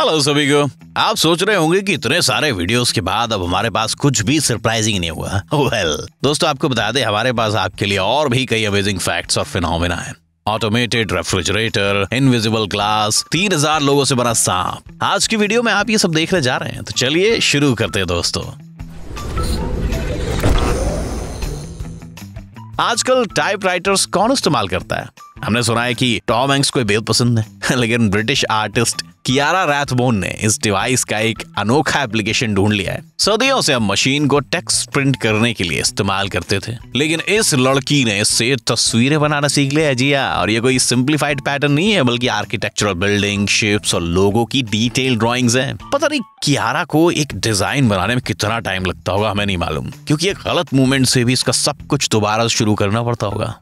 Hello सभी को, आप सोच रहे होंगे कि इतने सारे वीडियोस के बाद अब हमारे पास कुछ भी सरप्राइजिंग नहीं हुआ। वेल, दोस्तों आपको बता दें हमारे पास आपके लिए और भी कई अमेजिंग फैक्ट्स और फिनोमेना है। ऑटोमेटेड रेफ्रिजरेटर, इनविजिबल ग्लास, 3000 लोगों से बना सांप। आज की वीडियो में आप ये सब देखने जा रहे हैं, तो चलिए शुरू करते हैं दोस्तों। आजकल टाइपराइटर्स कौन इस्तेमाल करता है? हमने सुना है कि टॉम हैंक्स को बेहद पसंद है, लेकिन ब्रिटिश आर्टिस्ट कियारा रैथबोन ने इस डिवाइस का एक अनोखा एप्लीकेशन ढूंढ लिया है। सदियों से हम मशीन को टेक्स्ट प्रिंट करने के लिए इस्तेमाल करते थे, लेकिन इस लड़की ने इससे तस्वीरें बनाना सीख लिया है। जी हाँ, और ये कोई सिंप्लीफाइड पैटर्न नहीं है, बल्कि आर्किटेक्चरल बिल्डिंग, शेप्स और लोगों की डिटेल ड्रॉइंग्स हैं। पता नहीं कियारा को एक डिजाइन बनाने में कितना टाइम लगता होगा, हमें नहीं मालूम, क्योंकि एक गलत मूवमेंट से भी इसका सब कुछ दोबारा शुरू करना पड़ता होगा।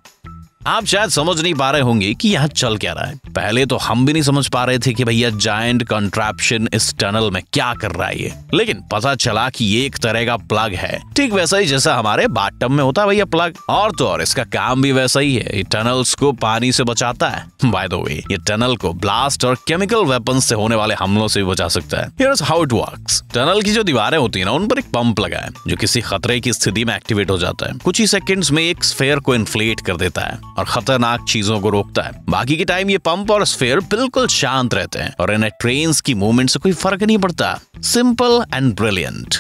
आप शायद समझ नहीं पा रहे होंगे कि यहाँ चल क्या रहा है। पहले तो हम भी नहीं समझ पा रहे थे कि भैया जायंट कंट्रैप्शन इस टनल में क्या कर रहा है ये, लेकिन पता चला कि ये एक तरह का प्लग है, ठीक वैसा ही जैसा हमारे बाथटब में होता है भैया प्लग। और तो और इसका काम भी वैसा ही है, ये टनल्स को पानी से बचाता है। बाय द वे, ये टनल को ब्लास्ट और केमिकल वेपन से होने वाले हमलों से भी बचा सकता है। Here is how it works. Tunnel की जो दीवारें होती है ना, उन पर एक पंप लगा है जो किसी खतरे की स्थिति में एक्टिवेट हो जाता है। कुछ ही सेकेंड्स में एक स्फीयर को इन्फ्लेट कर देता है और खतरनाक चीजों को रोकता है। बाकी के टाइम ये पंप और स्फीयर बिल्कुल शांत रहते हैं और इन्हें ट्रेन्स की मूवमेंट से कोई फर्क नहीं पड़ता। Simple and brilliant.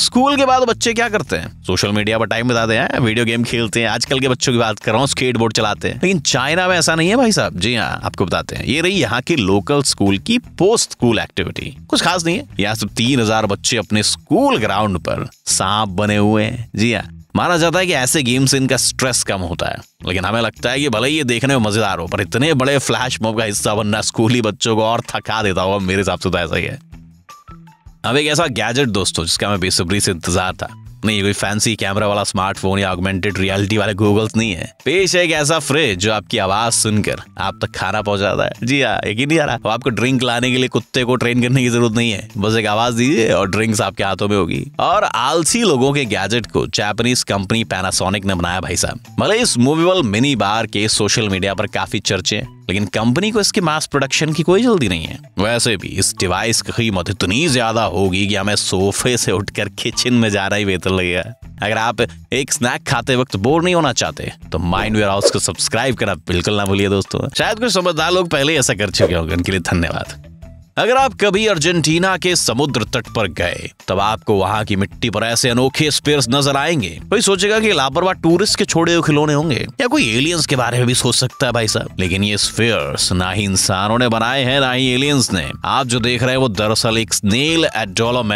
स्कूल के बाद बच्चे क्या करते हैं? सोशल मीडिया पर टाइम बिताते हैं, वीडियो गेम खेलते हैं। आजकल के बच्चों की बात कर रहा हूँ, स्केटबोर्ड चलाते हैं। लेकिन चाइना में ऐसा नहीं है भाई साहब। जी हाँ, आपको बताते हैं। ये रही यहाँ के लोकल स्कूल की पोस्ट स्कूल एक्टिविटी। कुछ खास नहीं है, यहाँ सिर्फ 3000 बच्चे अपने स्कूल ग्राउंड पर सांप बने हुए हैं। जी हाँ, माना जाता है कि ऐसे गेम से इनका स्ट्रेस कम होता है, लेकिन हमें लगता है कि भले ही ये देखने में मजेदार हो, पर इतने बड़े फ्लैश मॉब का हिस्सा बनना स्कूली बच्चों को और थका देता होगा। मेरे हिसाब से तो ऐसा ही है। अब एक ऐसा गैजेट दोस्तों जिसका मैं बेसब्री से इंतजार था। नहीं, कोई फैंसी कैमरा वाला स्मार्टफोन या ऑगमेंटेड रियलिटी वाले गूगल्स नहीं है। पेश है एक ऐसा फ्रिज जो आपकी आवाज सुनकर आप तक खाना पहुंचाता है। जी हाँ, यकीन नहीं आ रहा। आपको ड्रिंक लाने के लिए कुत्ते को ट्रेन करने की जरूरत नहीं है, बस एक आवाज दीजिए और ड्रिंक्स आपके हाथों में होगी। और आलसी लोगों के गैजेट को जापानीज कंपनी पैनासोनिक ने बनाया भाई साहब। भले इस मूवेबल मिनी बार के सोशल मीडिया पर काफी चर्चे, लेकिन कंपनी को इसके मास प्रोडक्शन की कोई जल्दी नहीं है। वैसे भी इस डिवाइस की कीमत इतनी ज्यादा होगी कि हमें सोफे से उठकर किचन में जाना ही बेहतर लगेगा। अगर आप एक स्नैक खाते वक्त बोर नहीं होना चाहते तो माइंड वेयरहाउस को सब्सक्राइब करना बिल्कुल ना भूलिए दोस्तों। शायद कुछ समझदार लोग पहले ऐसा कर चुके होंगे, उनके लिए धन्यवाद। अगर आप कभी अर्जेंटीना के समुद्र तट पर गए, तब आपको वहां की मिट्टी पर ऐसे अनोखे स्पेयर्स नजर आएंगे। कोई सोचेगा कि लापरवाह टूरिस्ट के छोड़े हुए खिलौने होंगे, या कोई एलियंस के बारे में भी सोच सकता है भाई साहब। लेकिन ये स्पेयर्स ना ही इंसानों ने बनाए हैं, ना ही एलियंस ने। आप जो देख रहे हैं वो दरअसल एक स्नेल एडोलोम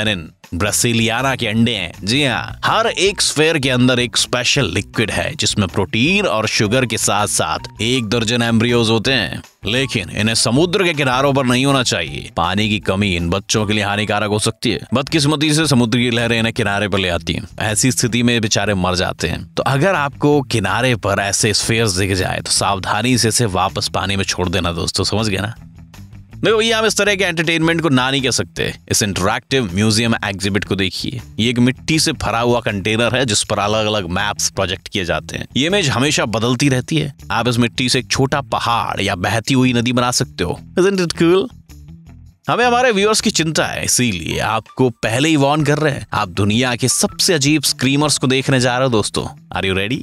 ब्रासिलियाना के अंडे हैं। जी हाँ, हर एक स्फीयर के अंदर एक स्पेशल लिक्विड है जिसमें प्रोटीन और शुगर के साथ साथ 1 दर्जन एम्ब्रियोज होते हैं। लेकिन इन्हें समुद्र के किनारों पर नहीं होना चाहिए। पानी की कमी इन बच्चों के लिए हानिकारक हो सकती है। बदकिस्मती से समुद्र की लहरें इन्हें किनारे पर ले आती हैं। ऐसी स्थिति में बेचारे मर जाते हैं। तो अगर आपको किनारे पर ऐसे स्फीयर्स दिख जाए तो सावधानी से इसे वापस पानी में छोड़ देना दोस्तों, समझ गए ना। देखो भैया, हम इस तरह के एंटरटेनमेंट को ना नहीं कह सकते। इस इंटरैक्टिव म्यूजियम एग्जिबिट को देखिए। ये एक मिट्टी से भरा हुआ कंटेनर है जिस पर अलग अलग मैप्स प्रोजेक्ट किए जाते हैं। ये इमेज हमेशा बदलती रहती है। आप इस मिट्टी से एक छोटा पहाड़ या बहती हुई नदी बना सकते हो। Isn't it cool? हमें हमारे व्यूअर्स की चिंता है, इसीलिए आपको पहले ही वार्न कर रहे हैं। आप दुनिया के सबसे अजीब स्क्रीमर्स को देखने जा रहे हो दोस्तों। Are you ready?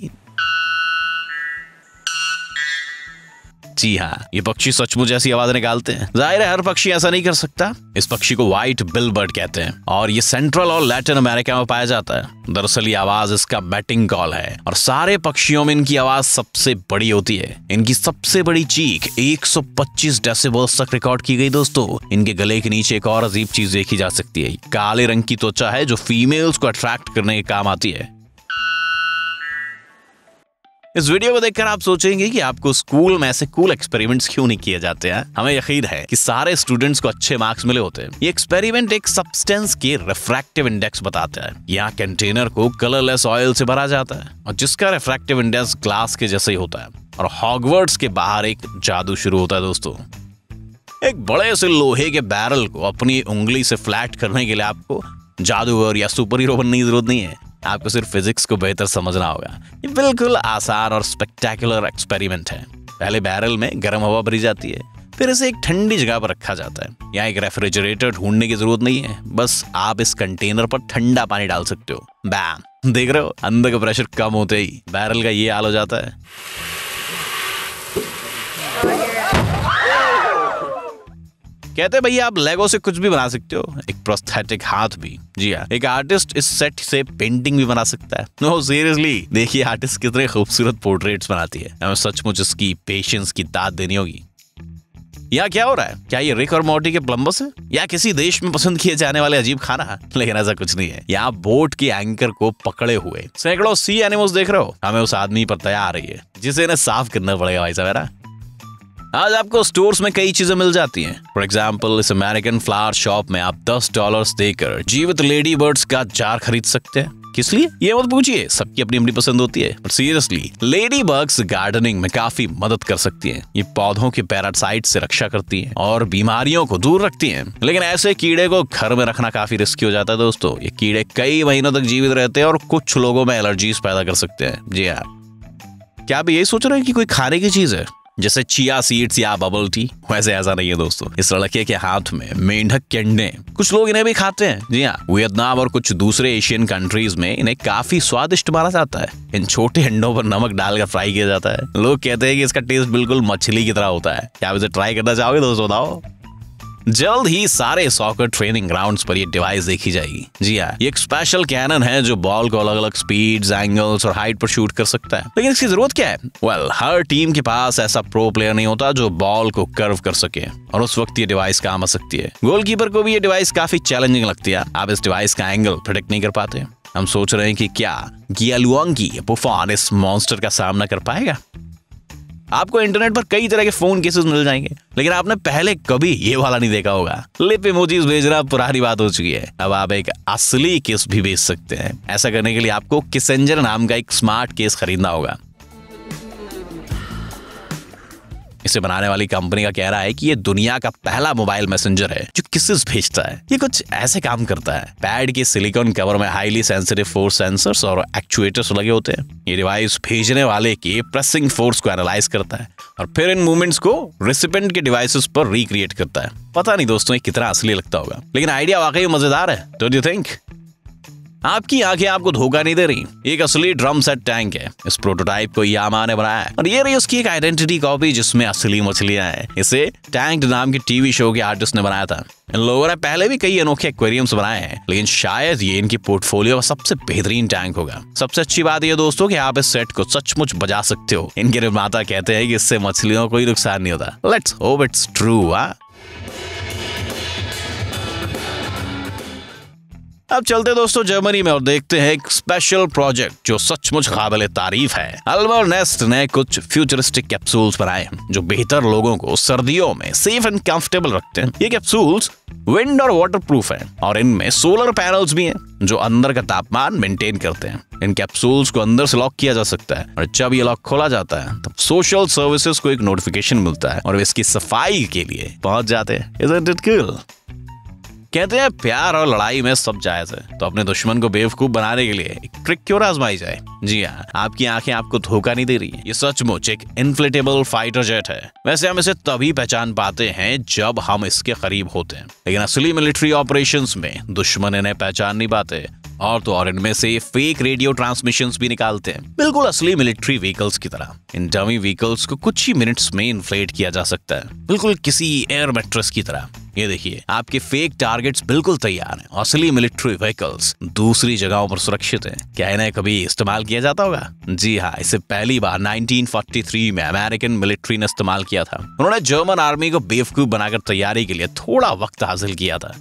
जी हाँ, ये पक्षी सचमुच ऐसी आवाज निकालते हैं। जाहिर है हर पक्षी ऐसा नहीं कर सकता। इस पक्षी को व्हाइट बिल बर्ड कहते हैं और ये सेंट्रल और लैटिन अमेरिका में पाया जाता है। दरअसल ये आवाज इसका बैटिंग कॉल है और सारे पक्षियों में इनकी आवाज सबसे बड़ी होती है। इनकी सबसे बड़ी चीख 125 डेसिबल्स तक रिकॉर्ड की गई दोस्तों। इनके गले के नीचे एक और अजीब चीज देखी जा सकती है। काले रंग की त्वचा है जो फीमेल्स को अट्रैक्ट करने के काम आती है। इस वीडियो को देखकर आप सोचेंगे कि आपको स्कूल में ऐसे कूल एक्सपेरिमेंट्स क्यों नहीं किए जाते हैं। हमें यकीन है कि सारे स्टूडेंट्स को अच्छे मार्क्स मिले होते हैं। ये एक्सपेरिमेंट एक सब्सटेंस के रिफ्रैक्टिव इंडेक्स बताता है। यहाँ कंटेनर को कलरलेस ऑयल से भरा जाता है और जिसका रिफ्रैक्टिव इंडेक्स ग्लास के जैसे ही होता है, और हॉगवर्ट्स के बाहर एक जादू शुरू होता है दोस्तों। एक बड़े से लोहे के बैरल को अपनी उंगली से फ्लैट करने के लिए आपको जादूगर या सुपर हीरो बनने की जरूरत नहीं है। आपको सिर्फ फिजिक्स को बेहतर समझना होगा। ये बिल्कुल आसान और स्पेक्टेकुलर एक्सपेरिमेंट है। पहले बैरल में गर्म हवा भरी जाती है, फिर इसे एक ठंडी जगह पर रखा जाता है। यहाँ एक रेफ्रिजरेटर ढूंढने की जरूरत नहीं है, बस आप इस कंटेनर पर ठंडा पानी डाल सकते हो। बैम, देख रहे हो, अंदर का प्रेशर कम होते ही बैरल का ये हाल हो जाता है। कहते हैं भैया आप लेगो से कुछ भी बना सकते हो, एक प्रोस्थेटिक हाथ भी। जी हाँ, एक आर्टिस्ट इस सेट से पेंटिंग भी बना सकता है। नो सीरियसली, देखिए आर्टिस्ट कितने खूबसूरत पोर्ट्रेट्स बनाती है। हमें सचमुच इसकी पेशेंस की दाद देनी होगी। यहाँ क्या हो रहा है? क्या ये रिक और मोर्टी के प्लम्बस है या किसी देश में पसंद किए जाने वाले अजीब खाना? लेकिन ऐसा कुछ नहीं है। यहाँ बोट के एंकर को पकड़े हुए सैकड़ों सी एनिमल्स देख रहे हो। हमें उस आदमी पर दया आ रही है जिसे इन्हें साफ करना पड़ेगा। भाई साहब, आज आपको स्टोर्स में कई चीजें मिल जाती हैं। फॉर एग्जाम्पल, इस अमेरिकन फ्लावर शॉप में आप $10 देकर जीवित लेडी बर्ड्स का जार खरीद सकते हैं। किस लिए ये मत पूछिए, सबकी अपनी अपनी पसंद होती है। पर सीरियसली, लेडी बर्ड्स गार्डनिंग में काफी मदद कर सकती हैं। ये पौधों के पैरासाइट से रक्षा करती हैं और बीमारियों को दूर रखती हैं। लेकिन ऐसे कीड़े को घर में रखना काफी रिस्की हो जाता है दोस्तों। ये कीड़े कई महीनों तक जीवित रहते हैं और कुछ लोगों में एलर्जीज पैदा कर सकते हैं। जी हाँ, क्या आप यही सोच रहे हैं कि कोई खाने की चीज है जैसे चिया सीड्स या बबल टी? वैसे ऐसा नहीं है दोस्तों। इस लड़के के हाथ में मेंढक के अंडे, कुछ लोग इन्हें भी खाते हैं। जी हाँ, वियतनाम और कुछ दूसरे एशियन कंट्रीज में इन्हें काफी स्वादिष्ट माना जाता है। इन छोटे अंडों पर नमक डालकर फ्राई किया जाता है। लोग कहते हैं कि इसका टेस्ट बिल्कुल मछली की तरह होता है। क्या आप इसे ट्राई करना चाहोगे दोस्तों? बताओ। जल्द ही सारे सॉकर ट्रेनिंग ग्राउंड्स पर ये डिवाइस देखी जाएगी। जी हाँ, ये एक स्पेशल कैनन है जो बॉल को अलग अलग स्पीड्स, एंगल्स और हाइट पर शूट कर सकता है। लेकिन इसकी जरूरत क्या है? वेल, हर टीम के पास ऐसा प्रो प्लेयर नहीं होता जो बॉल को कर्व कर सके, और उस वक्त ये डिवाइस काम आ सकती है। गोलकीपर को भी ये डिवाइस काफी चैलेंजिंग लगती है। आप इस डिवाइस का एंगल प्रेडिक्ट नहीं कर पाते। हम सोच रहे हैं कि क्या गियालुआंगी बुफॉन इस मॉन्स्टर का सामना कर पाएगा। आपको इंटरनेट पर कई तरह के फोन केसेस मिल जाएंगे, लेकिन आपने पहले कभी ये वाला नहीं देखा होगा। लिप इमोजीज भेजना पुरानी बात हो चुकी है। अब आप एक असली केस भी भेज सकते हैं। ऐसा करने के लिए आपको किसेंजर नाम का एक स्मार्ट केस खरीदना होगा। इसे बनाने वाली कंपनी का कहना है कि ये दुनिया का पहला मोबाइल मैसेंजर है जो किसेस भेजता है। ये कुछ ऐसे काम करता है। पैड के सिलिकॉन कवर में हाईली सेंसिटिव फोर्स सेंसर्स और एक्चुएटर्स लगे होते हैं। ये डिवाइस भेजने वाले के प्रेसिंग फोर्स को एनालाइज करता है और फिर इन मूवमेंट्स को रिसिपेंट के डिवाइसेस पर रिक्रिएट करता है। पता नहीं दोस्तों ये कितना असली लगता होगा, लेकिन आइडिया वाकई मजेदार है। Don't you think? आपकी आंखें आपको धोखा नहीं दे रही। एक असली ड्रम सेट टैंक है। इस प्रोटोटाइप को यामाहा ने बनाया है और ये रही उसकी एक आइडेंटिटी कॉपी जिसमें असली मछलियां हैं। इसे टैंक नाम के टीवी शो के आर्टिस्ट ने बनाया था। इन लोगों ने पहले भी कई अनोखे एक्वेरियम्स बनाए हैं, लेकिन शायद ये इनकी पोर्टफोलियो का सबसे बेहतरीन टैंक होगा। सबसे अच्छी बात यह दोस्तों कि आप इस सेट को सचमुच बजा सकते हो। इनके निर्माता कहते हैं कि इससे मछलियों को कोई नुकसान नहीं होता। Let's hope it's true. अब चलते दोस्तों जर्मनी में और देखते हैं एक स्पेशल प्रोजेक्ट जो सचमुच काबिल तारीफ है। अल्वर्नेस्ट ने कुछ फ्यूचरिस्टिक कैप्सूल्स बनाए हैं जो बेहतर लोगों को सर्दियों में सेफ एंड कंफर्टेबल रखते हैं। ये कैप्सूल्स विंड और वाटरप्रूफ हैं और इनमें सोलर पैनल्स भी हैं जो अंदर का तापमान मेंटेन करते हैं। इन कैप्सूल्स को अंदर से लॉक किया जा सकता है और जब ये लॉक खोला जाता है तब सोशल सर्विसेज को एक नोटिफिकेशन मिलता है और वे इसकी सफाई के लिए पहुंच जाते हैं। Isn't it cool? कहते हैं प्यार और लड़ाई में सब जायज है, तो अपने दुश्मन को बेवकूफ बनाने के लिए एक ट्रिक क्यों ना आजमाई जाए। जी हाँ, आपकी आंखें आपको धोखा नहीं दे रही है। ये सचमुच एक इन्फ्लेटेबल फाइटर जेट है। वैसे हम इसे तभी पहचान पाते हैं जब हम इसके करीब होते हैं, लेकिन असली मिलिट्री ऑपरेशंस में दुश्मन इन्हें पहचान नहीं पाते। और तो और इनमें से फेक रेडियो ट्रांसमिशंस भी निकालते हैं, बिल्कुल असली मिलिट्री व्हीकल्स की तरह। इन डमी व्हीकल्स को कुछ ही मिनट्स में इन्फ्लेट किया जा सकता है, बिल्कुल किसी एयर मैट्रेस की तरह। ये देखिए, आपके फेक टारगेट्स बिल्कुल तैयार हैं। असली मिलिट्री व्हीकल्स दूसरी जगहों पर सुरक्षित हैं। क्या इन्हें कभी इस्तेमाल किया जाता होगा? जी हाँ, इसे पहली बार 1943 में अमेरिकन मिलिट्री ने इस्तेमाल किया था। उन्होंने जर्मन आर्मी को बेवकूफ बनाकर तैयारी के लिए थोड़ा वक्त हासिल किया था।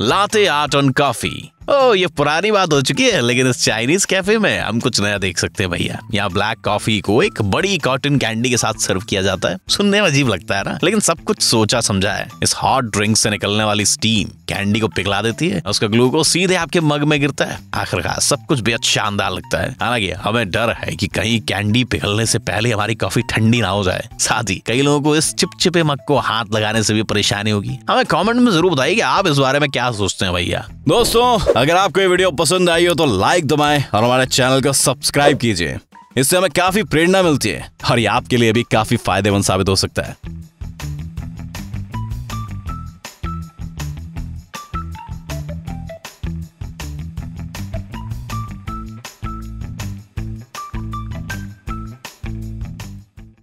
लाते आर्ट और कॉफी, ओह ये पुरानी बात हो चुकी है, लेकिन इस चाइनीज कैफे में हम कुछ नया देख सकते हैं भैया। यहाँ ब्लैक कॉफी को एक बड़ी कॉटन कैंडी के साथ सर्व किया जाता है। सुनने में अजीब लगता है ना, लेकिन सब कुछ सोचा समझा है। इस हॉट ड्रिंक से निकलने वाली स्टीम कैंडी को पिघला देती है, उसका ग्लूकोज सीधे आपके मग में गिरता है। आखिरकार सब कुछ बेहद शानदार लगता है। हालांकि हमें डर है कि कहीं कैंडी पिघलने से पहले हमारी कॉफी ठंडी ना हो जाए। साथ ही कई लोगों को इस चिपचिपे मग को हाथ लगाने से भी परेशानी होगी। हमें कॉमेंट में जरूर बताइए कि आप इस बारे में क्या सोचते हैं भैया। दोस्तों, अगर आपको ये वीडियो पसंद आई हो तो लाइक दबाएं और हमारे चैनल को सब्सक्राइब कीजिए। इससे हमें काफी प्रेरणा मिलती है और ये आपके लिए भी काफी फायदेमंद साबित हो सकता है।